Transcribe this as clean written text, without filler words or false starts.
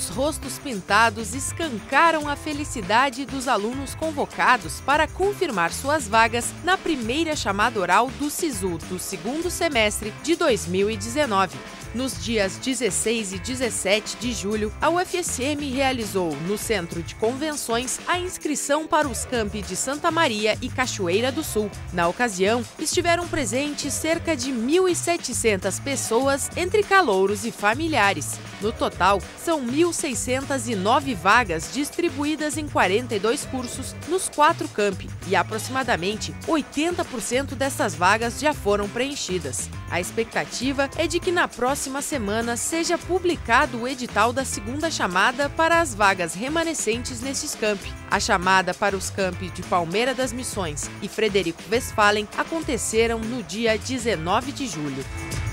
os rostos pintados escancaram a felicidade dos alunos convocados para confirmar suas vagas na primeira chamada oral do SISU do segundo semestre de 2019. Nos dias 16 e 17 de julho, a UFSM realizou, no Centro de Convenções, a inscrição para os campi de Santa Maria e Cachoeira do Sul. Na ocasião, estiveram presentes cerca de 1.700 pessoas, entre calouros e familiares. No total, são 1.609 vagas distribuídas em 42 cursos nos 4 campi, e aproximadamente 80% dessas vagas já foram preenchidas. A expectativa é de que na próxima semana seja publicado o edital da segunda chamada para as vagas remanescentes nestes campi. A chamada para os campi de Palmeira das Missões e Frederico Westphalen aconteceram no dia 19 de julho.